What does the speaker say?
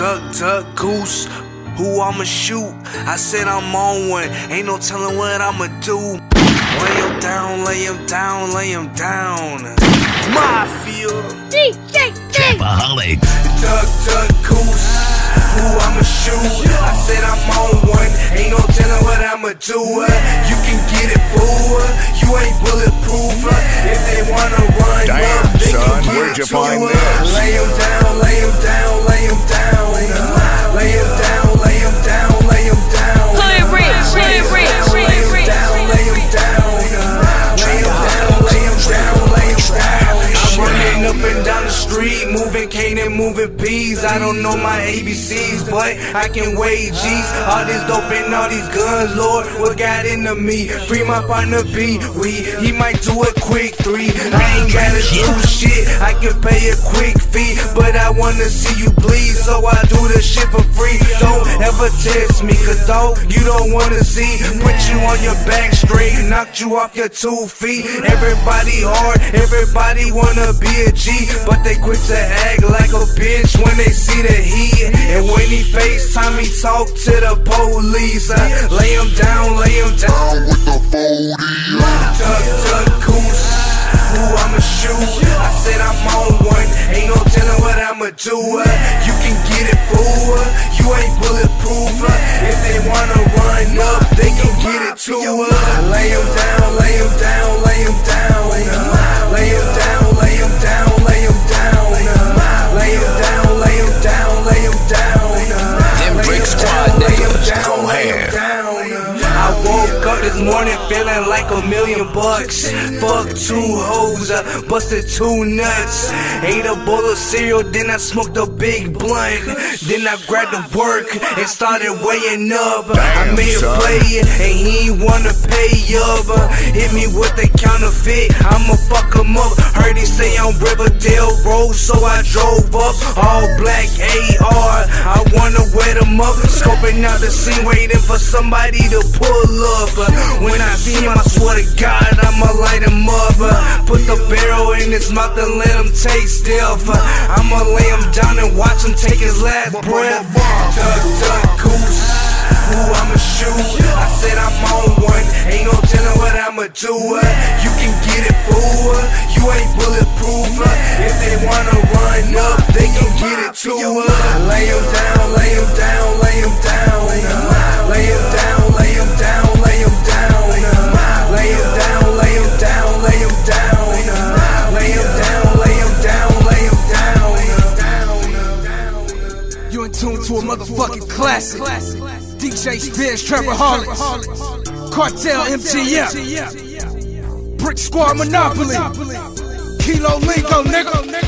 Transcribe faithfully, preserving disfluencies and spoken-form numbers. duck, duck, goose. Who I'ma shoot? I said I'm on one. Ain't no telling what I'ma do. Lay him down, lay him down, lay him down. Mafia. D J Trevor Hollins. Duck, duck, goose. Who I'ma shoot? I said I'm on one. Ain't no telling what I'ma do. You can get it, fool. You ain't bulletproof. If they wanna run, damn, up, they son, can where'd you find this? Lay him down, lay him down, lay him down. Lay him down, lay him down. Can't move it, peas. I don't know my A B Cs, but I can wage G's. All this dope and all these guns, Lord, what got into me? Free my partner B, we he might do a quick three. I ain't gotta do shit, I can pay a quick fee, but I wanna see you bleed, so I do the shit for free. Don't ever test me, cause though you don't wanna see. Put you on your back straight, knocked you off your two feet. Everybody hard, everybody wanna be a G, but they quit to act like a bitch when they see the heat. And when he FaceTime, he talk to the police. I lay him down, lay him down with the forty. Duck, duck, goose. Who I'ma shoot? I said I'm on one. Ain't no telling what I'ma do. You can get it, fool. You ain't bulletproof. If they wanna run up, they can get it too. Lay him down, lay him down, lay him down. Lay him down, lay him down, lay him down. Lay him down, lay him down, lay him down. Them Brick Squad niggas go ham. I woke up this morning feeling like a million bucks. Fuck two hoes, I busted two nuts. Ate a bowl of cereal, then I smoked a big blunt. Then I grabbed the work and started weighing up. Damn, I made a play and he ain't wanna pay up. Hit me with the counterfeit, I'ma fuck him up. Heard he say on Riverdale Road, so I drove up. All black A R, I wanna wet him up. Scoping out the scene, waiting for somebody to pull. Pull up, uh, when I see him, I swear to God, I'ma light him up. Uh, put the barrel in his mouth and let him taste death. Uh, I'ma lay him down and watch him take his last breath. Duck, duck, goose. Who I'ma shoot? I said I'm on one. Ain't no telling what I'ma do. Uh, you can get it, fool. Uh, you ain't bulletproof. Uh, if they wanna run up, they can get it too. Uh, lay him down, lay him down, lay him down. Lay him down. Lay him down, lay him down, lay him down, lay him down, lay him down, lay him down, lay him down, lay him down. You in tune to a motherfucking classic. D J Spears, Trevor Hollins, Cartel M G M, Brick Squad, Monopoly, Kilo Lingo, nigga.